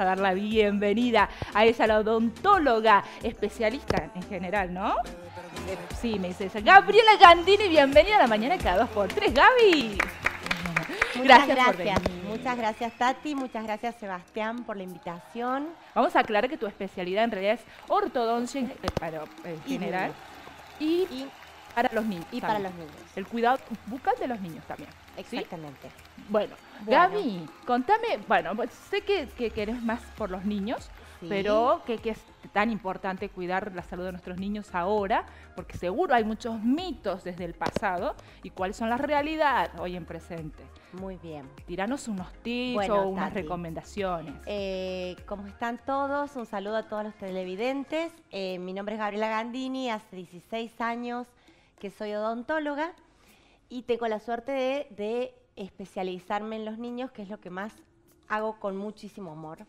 vamos a dar la bienvenida a esa la odontóloga, especialista en general, ¿no? Sí, me dice esa. Gabriela Gandini, bienvenida a la mañana cada 2x3, Gaby. Muchas gracias. Muchas gracias, Tati. Muchas gracias, Sebastián, por la invitación. Vamos a aclarar que tu especialidad en realidad es ortodoncia en general y para los niños. Y también para los niños. El cuidado bucal de los niños también. Exactamente. ¿Sí? Bueno, Gaby, contame, bueno, sé que querés más por los niños, sí, pero que es tan importante cuidar la salud de nuestros niños ahora, porque seguro hay muchos mitos desde el pasado, y cuáles son las realidades hoy en presente. Muy bien. Tiranos unos tips o unas recomendaciones. ¿Cómo están todos? Un saludo a todos los televidentes. Mi nombre es Gabriela Gandini, hace 16 años que soy odontóloga y tengo la suerte de especializarme en los niños, que es lo que más hago con muchísimo amor.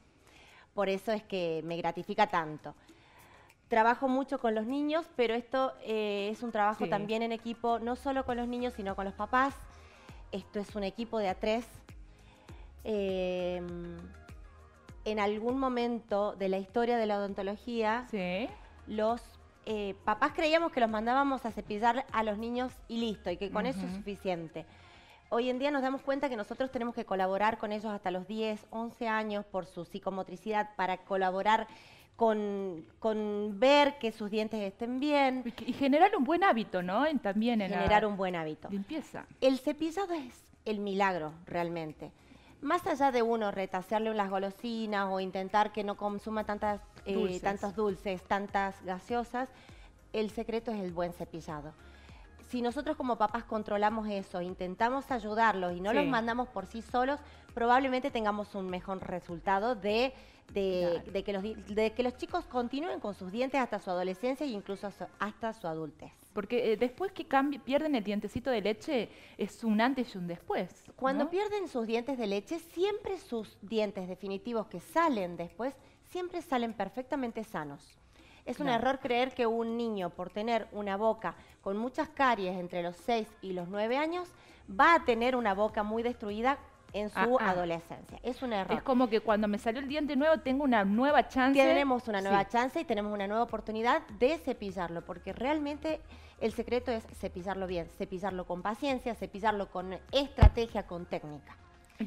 Por eso es que me gratifica tanto. Trabajo mucho con los niños, pero esto es un trabajo también en equipo, no solo con los niños, sino con los papás. Esto es un equipo de A3. En algún momento de la historia de la odontología, los papás creíamos que los mandábamos a cepillar a los niños y listo, y que con eso es suficiente. Hoy en día nos damos cuenta que nosotros tenemos que colaborar con ellos hasta los 10, 11 años por su psicomotricidad, para colaborar con ver que sus dientes estén bien. Y generar un buen hábito, ¿no? También en generar un buen hábito. Limpieza. El cepillado es el milagro, realmente. Más allá de uno retasearle unas golosinas o intentar que no consuma tantas, tantos dulces, tantas gaseosas, el secreto es el buen cepillado. Si nosotros como papás controlamos eso, intentamos ayudarlos y no los mandamos por sí solos, probablemente tengamos un mejor resultado de que los chicos continúen con sus dientes hasta su adolescencia e incluso hasta su adultez. Porque después que pierden el dientecito de leche, es un antes y un después, ¿no? Cuando pierden sus dientes de leche, siempre sus dientes definitivos que salen después, siempre salen perfectamente sanos. Es un error creer que un niño, por tener una boca con muchas caries entre los 6 y los 9 años, va a tener una boca muy destruida en su adolescencia. Es un error. Es como que cuando me salió el diente nuevo, tengo una nueva chance. Tenemos una nueva chance y tenemos una nueva oportunidad de cepillarlo, porque realmente el secreto es cepillarlo bien, cepillarlo con paciencia, cepillarlo con estrategia, con técnica.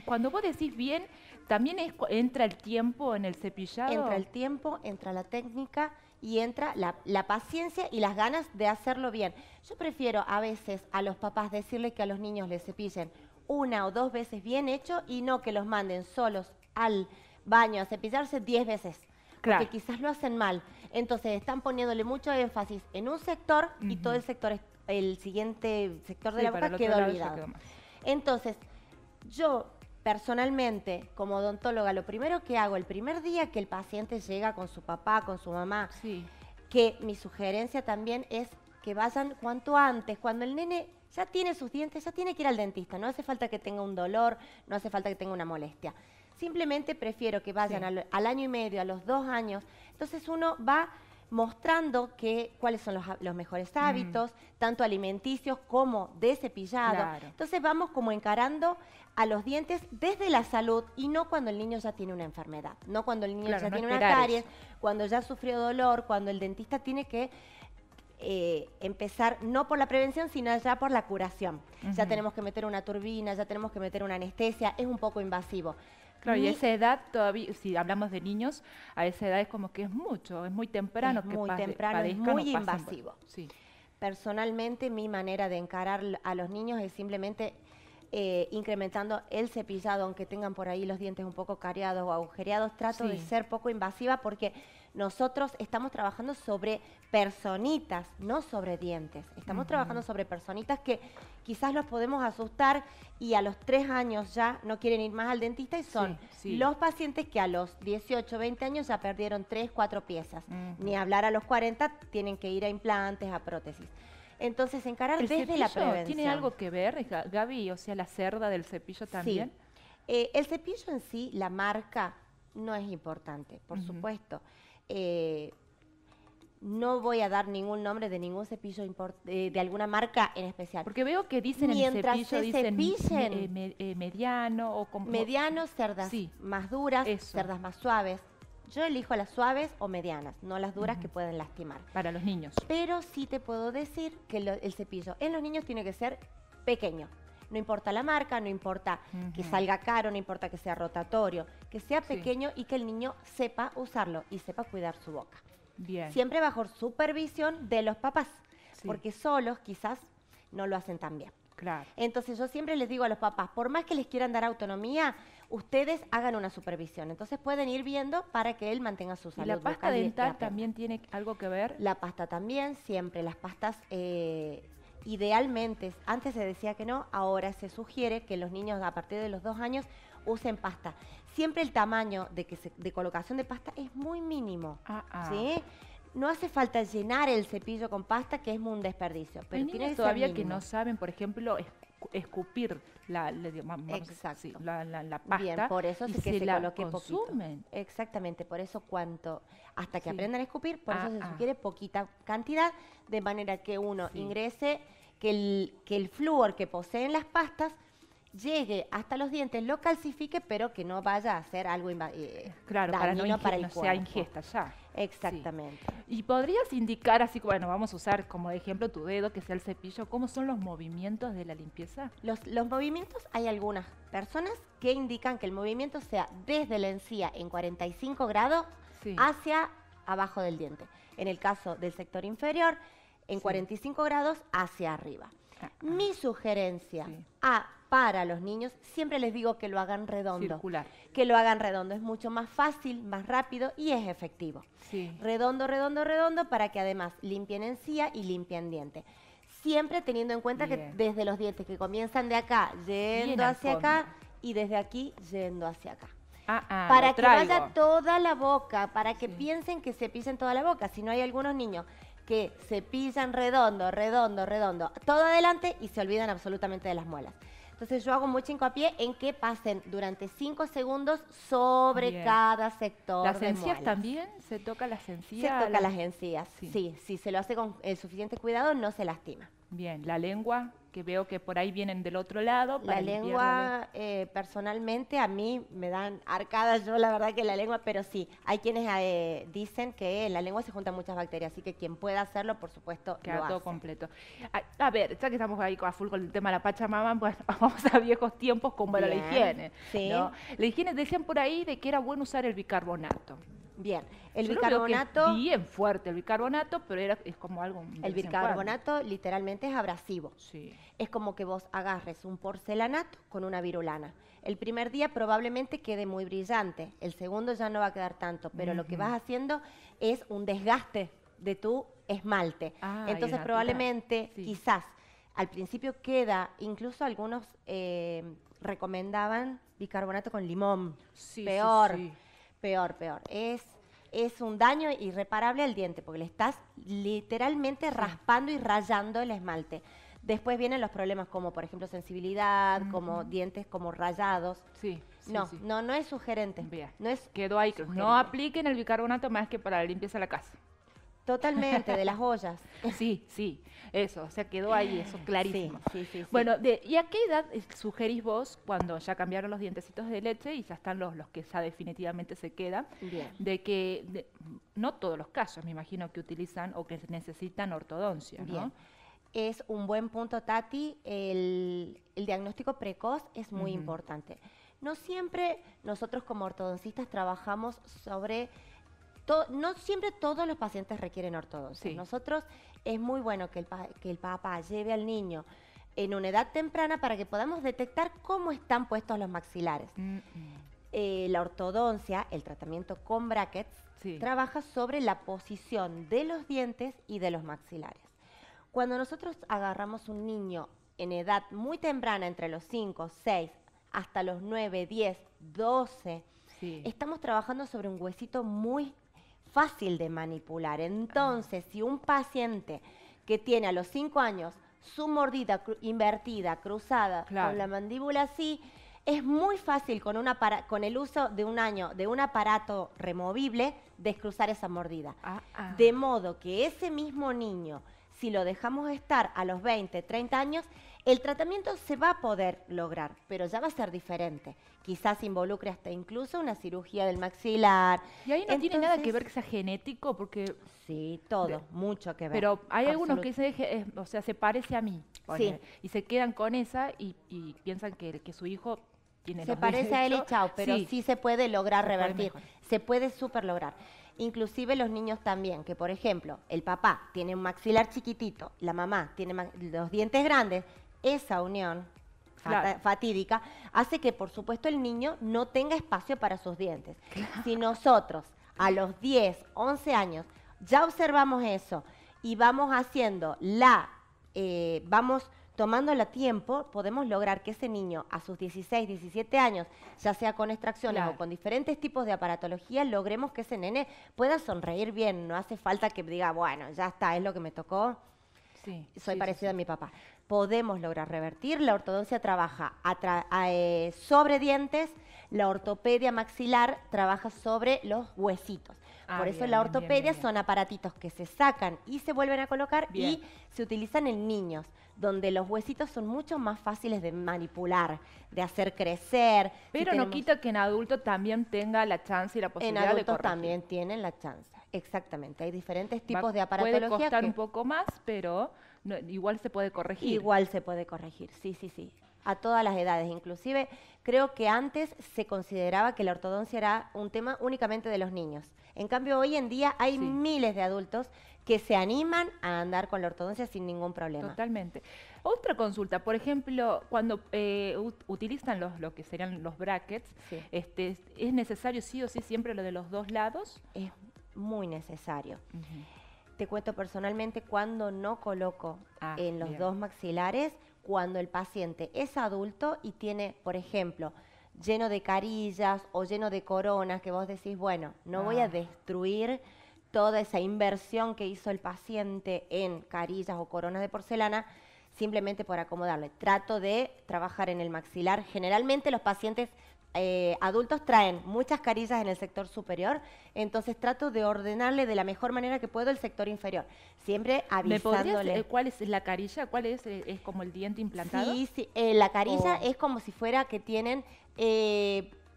Cuando vos decís bien, también entra el tiempo en el cepillado. Entra el tiempo, entra la técnica y entra la paciencia y las ganas de hacerlo bien. Yo prefiero a veces a los papás decirles que a los niños les cepillen una o dos veces bien hecho y no que los manden solos al baño a cepillarse 10 veces. Claro. Porque quizás lo hacen mal. Entonces están poniéndole mucho énfasis en un sector y todo el sector, el siguiente sector de la boca quedó olvidado. Entonces, yo personalmente, como odontóloga, lo primero que hago el primer día que el paciente llega con su papá, con su mamá, que mi sugerencia también es que vayan cuanto antes, cuando el nene ya tiene sus dientes, ya tiene que ir al dentista, no hace falta que tenga un dolor, no hace falta que tenga una molestia. Simplemente prefiero que vayan al año y medio, a los 2 años, entonces uno va mostrando cuáles son los mejores hábitos, tanto alimenticios como de cepillado. Claro. Entonces vamos como encarando a los dientes desde la salud y no cuando el niño ya tiene una enfermedad, no cuando el niño ya tiene una caries, cuando ya sufrió dolor, cuando el dentista tiene que empezar no por la prevención, sino ya por la curación. Ya tenemos que meter una turbina, ya tenemos que meter una anestesia, es un poco invasivo. Claro, y a esa edad todavía, si hablamos de niños, a esa edad es como que es mucho, es muy temprano. Es muy temprano, es muy invasivo. Sí. Personalmente, mi manera de encarar a los niños es simplemente incrementando el cepillado, aunque tengan por ahí los dientes un poco cariados o agujereados, trato de ser poco invasiva porque nosotros estamos trabajando sobre personitas, no sobre dientes. Estamos trabajando sobre personitas que quizás los podemos asustar y a los 3 años ya no quieren ir más al dentista y son los pacientes que a los 18, 20 años ya perdieron 3, 4 piezas. Ni hablar a los 40, tienen que ir a implantes, a prótesis. Entonces, encarar desde la prevención. ¿Tiene algo que ver, Gaby? O sea, la cerda del cepillo también. Sí. El cepillo en sí, la marca, no es importante, por supuesto. No voy a dar ningún nombre de ningún cepillo de alguna marca en especial. Porque veo que dicen mientras en el cepillo, dicen mediano o como... Mediano, cerdas más duras, cerdas más suaves. Yo elijo las suaves o medianas, no las duras que pueden lastimar. Para los niños. Pero sí te puedo decir que el cepillo en los niños tiene que ser pequeño. No importa la marca, no importa que salga caro, no importa que sea rotatorio, que sea pequeño y que el niño sepa usarlo y sepa cuidar su boca. Bien. Siempre bajo supervisión de los papás, porque solos quizás no lo hacen tan bien. Claro. Entonces yo siempre les digo a los papás, por más que les quieran dar autonomía, ustedes hagan una supervisión. Entonces pueden ir viendo para que él mantenga su salud. ¿Y la pasta dental también tiene algo que ver? La pasta también, siempre. Las pastas... Idealmente, antes se decía que no, ahora se sugiere que los niños a partir de los 2 años usen pasta. Siempre el tamaño de colocación de pasta es muy mínimo, ¿sí? No hace falta llenar el cepillo con pasta, que es un desperdicio. Pero hay niños todavía que no saben, por ejemplo, escupir la pasta. Bien, por eso es que se coloque poquito. Exactamente, por eso hasta que aprendan a escupir, por eso se sugiere poquita cantidad, de manera que uno ingrese, que el flúor que poseen las pastas llegue hasta los dientes, lo calcifique, pero que no vaya a hacer algo dañino para el cuerpo. Sea ingesta ya. Exactamente. Sí. ¿Y podrías indicar, así que bueno, vamos a usar como ejemplo tu dedo, que sea el cepillo, cómo son los movimientos de la limpieza? Los movimientos, hay algunas personas que indican que el movimiento sea desde la encía en 45 grados hacia abajo del diente. En el caso del sector inferior, en 45 grados hacia arriba. Mi sugerencia para los niños, siempre les digo que lo hagan redondo. Circular. Que lo hagan redondo, es mucho más fácil, más rápido y es efectivo. Sí. Redondo, redondo, redondo, para que además limpien encía y limpien diente. Siempre teniendo en cuenta que desde los dientes, que comienzan de acá, yendo hacia acá, y desde aquí, yendo hacia acá. Para que vaya toda la boca, para que piensen que se pisen toda la boca. Si no, hay algunos niños que se pisan redondo, redondo, redondo, todo adelante y se olvidan absolutamente de las muelas. Entonces yo hago mucho hincapié en que pasen durante 5 segundos sobre cada sector. ¿Las encías también? ¿Se toca las encías? Se toca las encías, sí. Si se lo hace con el suficiente cuidado, no se lastima. Bien, la lengua, que veo que por ahí vienen del otro lado. Para la lengua, personalmente, a mí me dan arcadas, yo la verdad que la lengua, pero sí, hay quienes dicen que en la lengua se juntan muchas bacterias, así que quien pueda hacerlo, por supuesto, lo hace. Todo completo. A ver, ya que estamos ahí a full con el tema de la Pachamama, pues vamos a viejos tiempos con la higiene. Sí. ¿No? La higiene, decían por ahí de que era bueno usar el bicarbonato. Bien, el bicarbonato... Es bien fuerte el bicarbonato, pero es como algo... El bicarbonato literalmente es abrasivo. Sí. Es como que vos agarres un porcelanato con una virulana. El primer día probablemente quede muy brillante, el segundo ya no va a quedar tanto, pero lo que vas haciendo es un desgaste de tu esmalte. Entonces probablemente, quizás, al principio queda, incluso algunos recomendaban bicarbonato con limón, peor. Es un daño irreparable al diente porque le estás literalmente raspando y rayando el esmalte. Después vienen los problemas como, por ejemplo, sensibilidad, como dientes como rayados. No es sugerente. Bien. Quedó ahí. Sugerente. No apliquen el bicarbonato más que para la limpieza de la casa. Totalmente, de las ollas. Eso, o sea, quedó ahí, eso clarísimo. Sí. Bueno, ¿y a qué edad sugerís vos, cuando ya cambiaron los dientecitos de leche y ya están los que ya definitivamente se quedan, de que, no todos los casos, me imagino, que utilizan o que necesitan ortodoncia, ¿no? Bien. Es un buen punto, Taty, el diagnóstico precoz es muy importante. No siempre nosotros como ortodoncistas trabajamos sobre... no siempre todos los pacientes requieren ortodoncia. Nosotros es muy bueno que el papá lleve al niño en una edad temprana para que podamos detectar cómo están puestos los maxilares. La ortodoncia, el tratamiento con brackets, trabaja sobre la posición de los dientes y de los maxilares. Cuando nosotros agarramos un niño en edad muy temprana, entre los 5, 6, hasta los 9, 10, 12, estamos trabajando sobre un huesito muy fácil de manipular. Entonces, si un paciente que tiene a los 5 años su mordida invertida, cruzada, con la mandíbula así, es muy fácil con el uso de un aparato removible descruzar esa mordida. De modo que ese mismo niño, si lo dejamos estar a los 20, 30 años, el tratamiento se va a poder lograr, pero ya va a ser diferente. Quizás involucre hasta incluso una cirugía del maxilar. Y ahí no tiene nada que ver que sea genético, porque... Sí, todo, mucho que ver. Pero hay algunos que se parece a mí. Sí. Y se quedan con esa y piensan que su hijo... Se parece a él y chao, pero sí se puede lograr revertir. Se puede súper lograr. Inclusive los niños también, que por ejemplo, el papá tiene un maxilar chiquitito, la mamá tiene los dientes grandes, esa unión fatídica hace que por supuesto el niño no tenga espacio para sus dientes. Claro. Si nosotros a los 10, 11 años ya observamos eso y vamos haciendo vamos tomándola a tiempo, podemos lograr que ese niño a sus 16, 17 años, ya sea con extracciones o con diferentes tipos de aparatología, logremos que ese nene pueda sonreír bien. No hace falta que diga, bueno, ya está, es lo que me tocó, soy parecido a mi papá. Podemos lograr revertir. La ortodoncia trabaja sobre dientes, la ortopedia maxilar trabaja sobre los huesitos. Por eso la ortopedia son aparatitos que se sacan y se vuelven a colocar y se utilizan en niños, donde los huesitos son mucho más fáciles de manipular, de hacer crecer. Pero no quita que en adultos también tenga la chance y la posibilidad de corregir. En adultos también tienen la chance, exactamente. Hay diferentes tipos de aparatología. Puede costar un poco más, pero igual se puede corregir. Igual se puede corregir, sí. A todas las edades, inclusive creo que antes se consideraba que la ortodoncia era un tema únicamente de los niños. En cambio, hoy en día hay miles de adultos que se animan a andar con la ortodoncia sin ningún problema. Totalmente. Otra consulta, por ejemplo, cuando utilizan lo que serían los brackets, ¿es necesario sí o sí siempre lo de los dos lados? Es muy necesario. Te cuento personalmente, cuando no coloco en los dos maxilares, cuando el paciente es adulto y tiene, por ejemplo, lleno de carillas o lleno de coronas, que vos decís, bueno, no voy a destruir toda esa inversión que hizo el paciente en carillas o coronas de porcelana simplemente por acomodarle. Trato de trabajar en el maxilar. Generalmente los pacientes adultos traen muchas carillas en el sector superior, entonces trato de ordenarle de la mejor manera que puedo el sector inferior, siempre avisándole. ¿Me podrías, cuál es la carilla? ¿Cuál es como el diente implantado? Sí, la carilla es como si fuera que tienen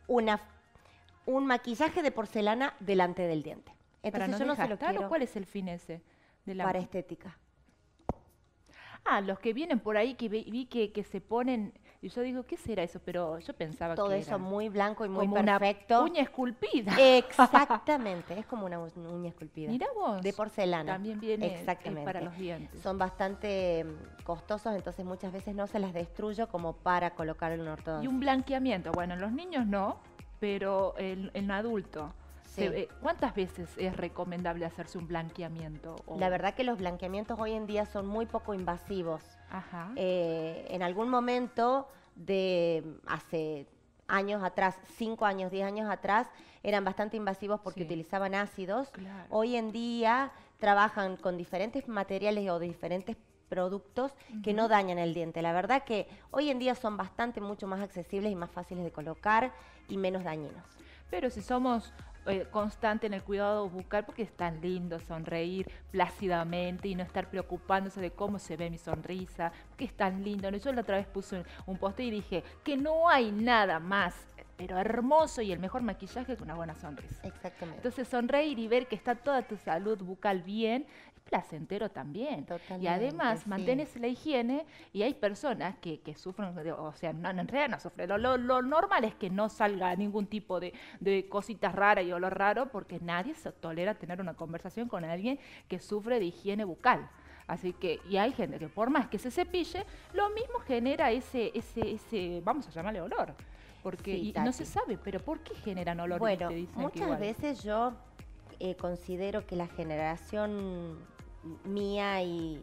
un maquillaje de porcelana delante del diente. Entonces no yo no se lo quiero. ¿Cuál es el fin ese? Para estética. Los que vienen por ahí, que vi que se ponen... Y yo digo, ¿qué será eso? Pero yo pensaba que era todo eso muy blanco y muy perfecto. Como una uña esculpida. Exactamente, es como una uña esculpida. Mirá vos. De porcelana. También viene para los dientes. Son bastante costosos, entonces muchas veces no se las destruyo como para colocar en un ortodoncia. Y un blanqueamiento. Bueno, en los niños no, pero en adulto. ¿Cuántas veces es recomendable hacerse un blanqueamiento? La verdad que los blanqueamientos hoy en día son muy poco invasivos. En algún momento de hace años atrás, 5 años, 10 años atrás, eran bastante invasivos porque utilizaban ácidos. Claro. Hoy en día trabajan con diferentes materiales o diferentes productos que no dañan el diente. La verdad que hoy en día son mucho más accesibles y más fáciles de colocar y menos dañinos. Pero si somos constante en el cuidado bucal, porque es tan lindo sonreír plácidamente y no estar preocupándose de cómo se ve mi sonrisa, que es tan lindo. Yo la otra vez puse un post y dije que no hay nada más, pero hermoso y el mejor maquillaje que una buena sonrisa. Exactamente. Entonces sonreír y ver que está toda tu salud bucal bien, es placentero también. Totalmente, y además mantienes la higiene, y hay personas que sufren, o sea, en realidad no sufren. Lo normal es que no salga ningún tipo de cositas raras y olor raro, porque nadie se tolera tener una conversación con alguien que sufre de higiene bucal. Así que, y hay gente que por más que se cepille, lo mismo genera ese vamos a llamarle olor. Porque no se sabe, pero ¿por qué generan olores? Bueno, muchas veces yo considero que la generación mía y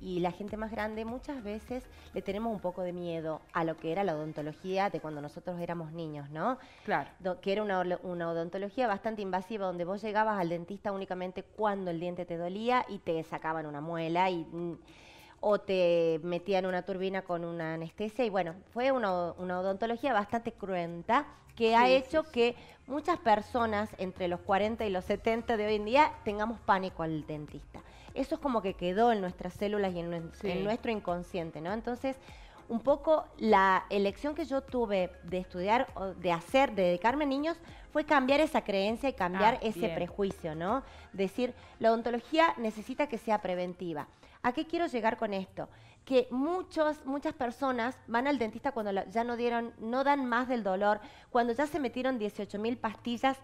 la gente más grande, muchas veces le tenemos un poco de miedo a lo que era la odontología de cuando nosotros éramos niños, ¿no? Claro. Que era una odontología bastante invasiva, donde vos llegabas al dentista únicamente cuando el diente te dolía y te sacaban una muela. o te metían una turbina con una anestesia. Y bueno, fue una odontología bastante cruenta que ha hecho que muchas personas entre los 40 y los 70 de hoy en día tengamos pánico al dentista. Eso es como que quedó en nuestras células y en nuestro inconsciente, ¿no? Entonces, un poco la elección que yo tuve de estudiar, de dedicarme a niños, fue cambiar esa creencia y cambiar ese prejuicio, ¿no? Decir, la odontología necesita que sea preventiva. ¿A qué quiero llegar con esto? Que muchas personas van al dentista cuando ya no dan más del dolor, cuando ya se metieron 18.000 pastillas,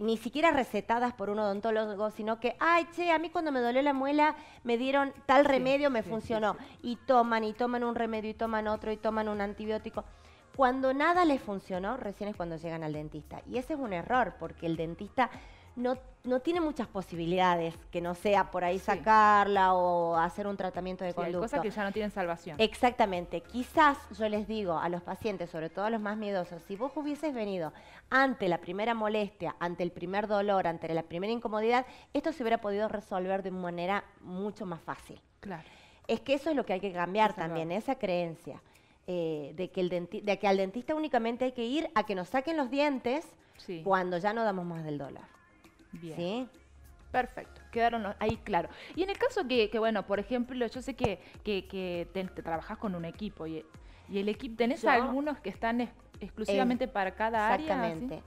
ni siquiera recetadas por un odontólogo, sino que, ay, che, a mí cuando me dolió la muela me dieron tal remedio, me funcionó. Y toman un remedio, y toman otro, y toman un antibiótico. Cuando nada les funcionó, recién es cuando llegan al dentista. Y ese es un error, porque el dentista no tiene muchas posibilidades que no sea por ahí sacarla o hacer un tratamiento de conducto. Hay cosas que ya no tienen salvación. Exactamente. Quizás yo les digo a los pacientes, sobre todo a los más miedosos, si vos hubieses venido ante la primera molestia, ante el primer dolor, ante la primera incomodidad, esto se hubiera podido resolver de una manera mucho más fácil. Claro. Es que eso es lo que hay que cambiar también, esa creencia de que al dentista únicamente hay que ir a que nos saquen los dientes cuando ya no damos más del dolor. Bien. ¿Sí? Perfecto, quedaron ahí claro. Y en el caso que bueno, por ejemplo, yo sé que te trabajas con un equipo y el equipo, ¿tenés algunos que están exclusivamente para cada área? Exactamente.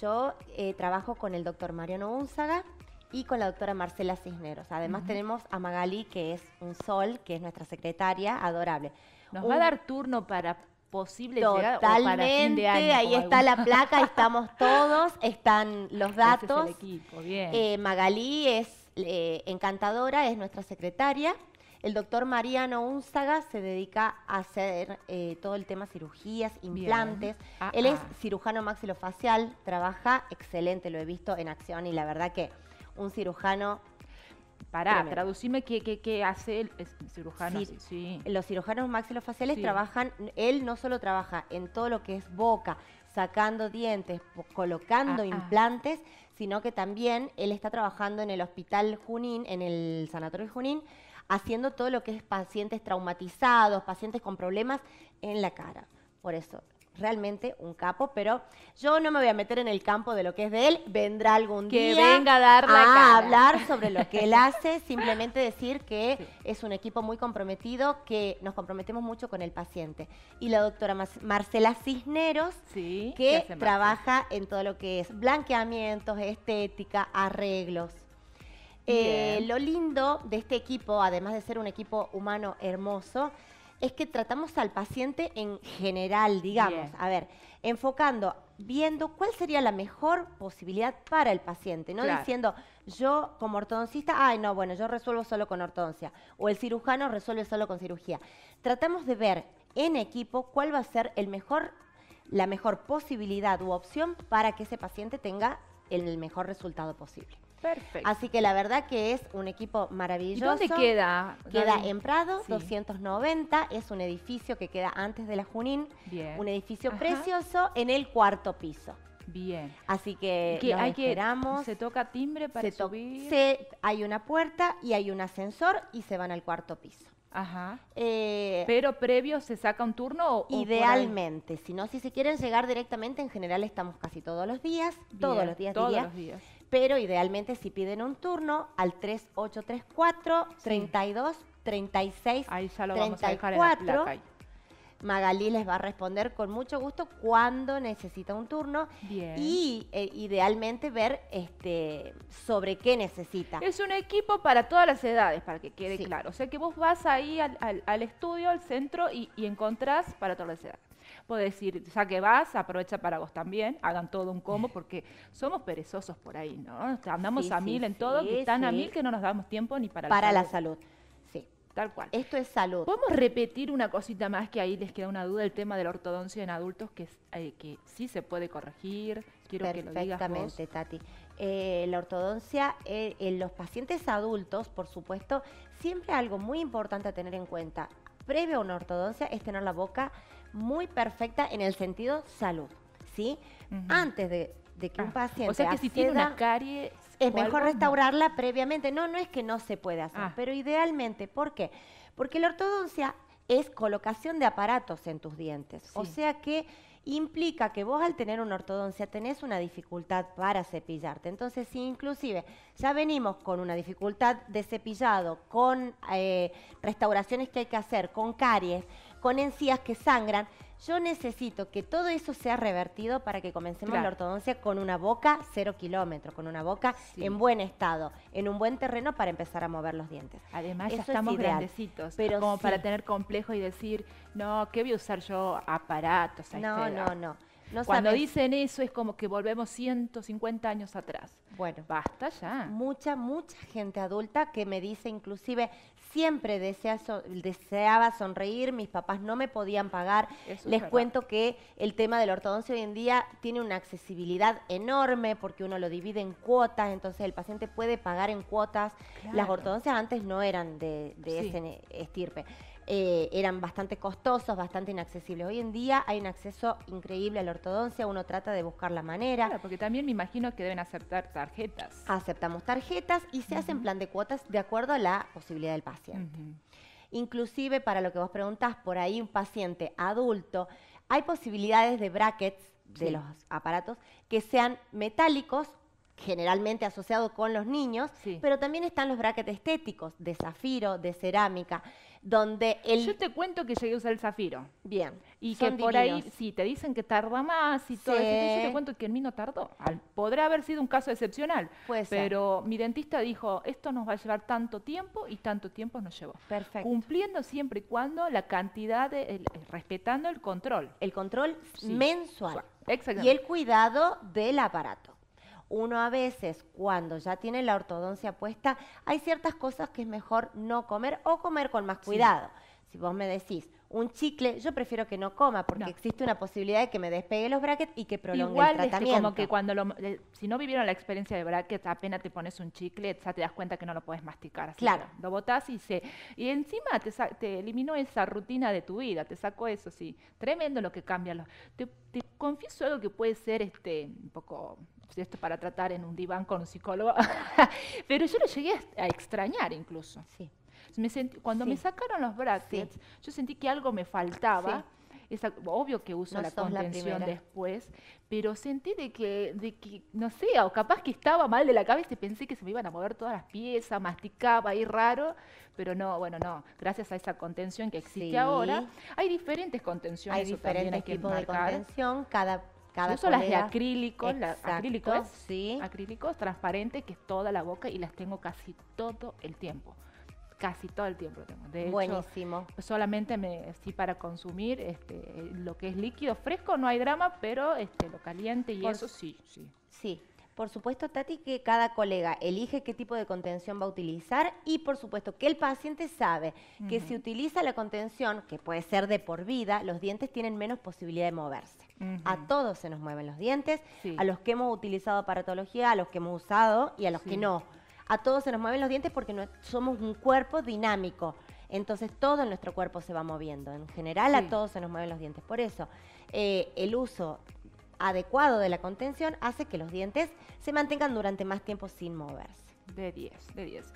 Yo trabajo con el doctor Mariano Unzaga y con la doctora Marcela Cisneros. Además tenemos a Magalí, que es un sol, que es nuestra secretaria, adorable. Nos va a dar turno para posible llegar, o para fin de año, ahí está la placa, estamos todos, están los datos. Ese es el equipo, bien. Magalí es encantadora, es nuestra secretaria. El doctor Mariano Unzaga se dedica a hacer todo el tema cirugías, implantes. Él es cirujano maxilofacial, trabaja excelente, lo he visto en acción y la verdad que un cirujano... Pará, traducime qué hace el cirujano. Sí. Los cirujanos maxilofaciales trabajan, él no solo trabaja en todo lo que es boca, sacando dientes, colocando implantes, sino que también él está trabajando en el hospital Junín, en el sanatorio Junín, haciendo todo lo que es pacientes traumatizados, pacientes con problemas en la cara. Por eso... Realmente un capo, pero yo no me voy a meter en el campo de lo que es de él. Vendrá algún día que venga a dar la cara. Hablar sobre lo que él hace. Simplemente decir que es un equipo muy comprometido, que nos comprometemos mucho con el paciente. Y la doctora Marcela Cisneros, que trabaja en todo lo que es blanqueamientos, estética, arreglos. Lo lindo de este equipo, además de ser un equipo humano hermoso, es que tratamos al paciente en general, digamos, a ver, enfocando, viendo cuál sería la mejor posibilidad para el paciente, no diciendo, yo como ortodoncista, ay, no, bueno, yo resuelvo solo con ortodoncia, o el cirujano resuelve solo con cirugía. Tratamos de ver en equipo cuál va a ser el mejor, la mejor posibilidad u opción para que ese paciente tenga el mejor resultado posible. Perfecto. Así que la verdad que es un equipo maravilloso. ¿Y dónde queda? Queda en Prado, 290, es un edificio que queda antes de la Junín, un edificio precioso en el 4º piso. Bien. Así que nos esperamos. ¿Se toca timbre para subir? Hay una puerta y hay un ascensor y se van al 4º piso. Ajá. Pero previo se saca un turno o idealmente, si no, si se quieren llegar directamente, en general estamos casi todos los días, todos los días. Pero idealmente si piden un turno al 3834 32 36 ahí ya lo 34, vamos a dejar en la placa ahí. Magalí les va a responder con mucho gusto cuando necesita un turno. Bien. Y idealmente ver sobre qué necesita. Es un equipo para todas las edades, para que quede claro. O sea que vos vas ahí al estudio, al centro y encontrás para todas las edades. Podés ir, ya que vas, aprovecha para vos también, hagan todo un combo porque somos perezosos por ahí, ¿no? O sea, andamos a mil en todo, que están a mil que no nos damos tiempo ni para la salud. Para la salud. Tal cual. Esto es salud. ¿Podemos repetir una cosita más que ahí les queda una duda? El tema de la ortodoncia en adultos, que sí se puede corregir. Quiero que lo digas vos. Perfectamente, Tati. La ortodoncia en los pacientes adultos, por supuesto, siempre algo muy importante a tener en cuenta, previo a una ortodoncia, es tener la boca muy perfecta en el sentido salud, ¿sí? Antes de de que un paciente... O sea, que si tiene una carie... Es mejor restaurarla previamente. No, no es que no se puede hacer, pero idealmente. ¿Por qué? Porque la ortodoncia es colocación de aparatos en tus dientes. Sí. O sea que implica que vos, al tener una ortodoncia, tenés una dificultad para cepillarte. Entonces, si inclusive ya venimos con una dificultad de cepillado, con restauraciones que hay que hacer, con caries, con encías que sangran, yo necesito que todo eso sea revertido para que comencemos la ortodoncia con una boca 0 kilómetros, con una boca en buen estado, en un buen terreno para empezar a mover los dientes. Además, eso ya estamos grandecitos, pero como para tener complejo y decir, no, ¿qué voy a usar yo? Aparatos. No, cuando dicen eso es como que volvemos 150 años atrás. Bueno, basta ya. Mucha gente adulta que me dice, inclusive, siempre deseaba sonreír, mis papás no me podían pagar. Eso Les cuento que el tema de la ortodoncia hoy en día tiene una accesibilidad enorme porque uno lo divide en cuotas, entonces el paciente puede pagar en cuotas. Claro. Las ortodoncias antes no eran de ese estirpe. Eran bastante costosos, bastante inaccesibles. Hoy en día hay un acceso increíble a la ortodoncia, uno trata de buscar la manera. Claro, porque también me imagino que deben aceptar tarjetas. Aceptamos tarjetas y se hacen plan de cuotas de acuerdo a la posibilidad del paciente. Inclusive, para lo que vos preguntás, por ahí un paciente adulto, hay posibilidades de brackets de los aparatos que sean metálicos, generalmente asociado con los niños, pero también están los brackets estéticos, de zafiro, de cerámica, donde el... Yo te cuento que llegué a usar el zafiro. Bien. Y que por ahí, sí, te dicen que tarda más y todo eso. Yo te cuento que en mí no tardó. Podrá haber sido un caso excepcional, pero mi dentista dijo, esto nos va a llevar tanto tiempo, y tanto tiempo nos llevó. Perfecto. Cumpliendo siempre y cuando la cantidad, respetando el control. El control mensual. Exactamente. Y el cuidado del aparato. Uno a veces, cuando ya tiene la ortodoncia puesta, hay ciertas cosas que es mejor no comer o comer con más cuidado. Si vos me decís un chicle, yo prefiero que no coma porque existe una posibilidad de que me despegue los brackets y que prolongue el tratamiento. Igual es como que cuando si no vivieron la experiencia de brackets, apenas te pones un chicle, ya te das cuenta que no lo podés masticar. Así que lo botás y encima te eliminó esa rutina de tu vida, te sacó eso, tremendo lo que cambia. Te confieso algo que puede ser un poco... esto para tratar en un diván con un psicólogo, pero yo lo llegué a extrañar incluso. Sí. Cuando me sacaron los brackets, yo sentí que algo me faltaba. Obvio que uso la contención después, pero sentí de que, no sé, o capaz que estaba mal de la cabeza y pensé que se me iban a mover todas las piezas, masticaba ahí raro, pero no, bueno, no. Gracias a esa contención que existe ahora, hay diferentes contenciones. Hay diferentes tipos de contención, uso las de acrílicos, acrílicos transparentes, que es toda la boca, y las tengo casi todo el tiempo. Casi todo el tiempo lo tengo. De hecho, solamente para consumir lo que es líquido fresco, no hay drama, pero lo caliente y eso sí. Por supuesto, Taty, que cada colega elige qué tipo de contención va a utilizar y, por supuesto, que el paciente sabe que si utiliza la contención, que puede ser de por vida, los dientes tienen menos posibilidad de moverse. A todos se nos mueven los dientes, a los que hemos utilizado aparatología, a los que hemos usado y a los que no. A todos se nos mueven los dientes porque somos un cuerpo dinámico. Entonces, todo en nuestro cuerpo se va moviendo. En general, a todos se nos mueven los dientes. Por eso, el uso adecuado de la contención hace que los dientes se mantengan durante más tiempo sin moverse. De 10, de 10.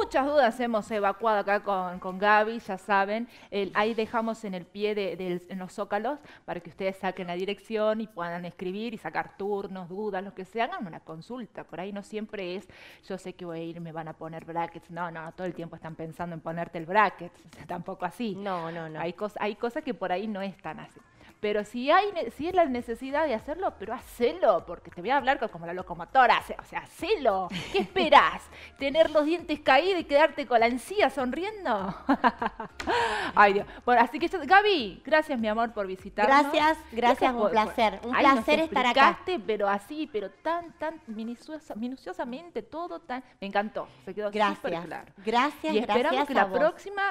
Muchas dudas hemos evacuado acá con Gaby, ya saben. Ahí dejamos en el pie en los zócalos para que ustedes saquen la dirección y puedan escribir y sacar turnos, dudas, lo que sea. Hagan una consulta. Por ahí no siempre es, yo sé que voy a ir, me van a poner brackets. No, no, todo el tiempo están pensando en ponerte el bracket. O sea, tampoco así. No, no, no. Hay cosas que por ahí no están así. Pero si es la necesidad de hacerlo, pero hacelo, porque te voy a hablar como la locomotora, o sea, hacelo. ¿Qué esperás? ¿Tener los dientes caídos y quedarte con la encía sonriendo? Ay, Dios. Bueno, así que, Gaby, gracias, mi amor, por visitarnos. Gracias, un placer. Un placer estar acá. Pero así, pero tan minuciosamente, todo tan... Me encantó, se quedó súper claro. Gracias, y esperamos que la próxima...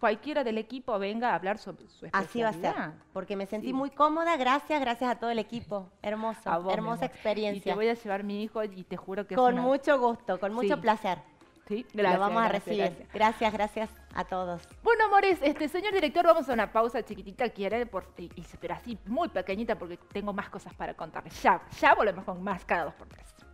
cualquiera del equipo venga a hablar sobre su especialidad. Así va a ser, porque me sentí muy cómoda. Gracias a todo el equipo. Hermoso, hermosa experiencia. Y te voy a llevar mi hijo y te juro que... Con mucho gusto, con mucho placer. ¿Sí? Gracias, lo vamos a recibir. Gracias a todos. Bueno, amores, señor director, vamos a una pausa chiquitita, pero así muy pequeñita porque tengo más cosas para contarles. Ya volvemos con más Cada 2x3.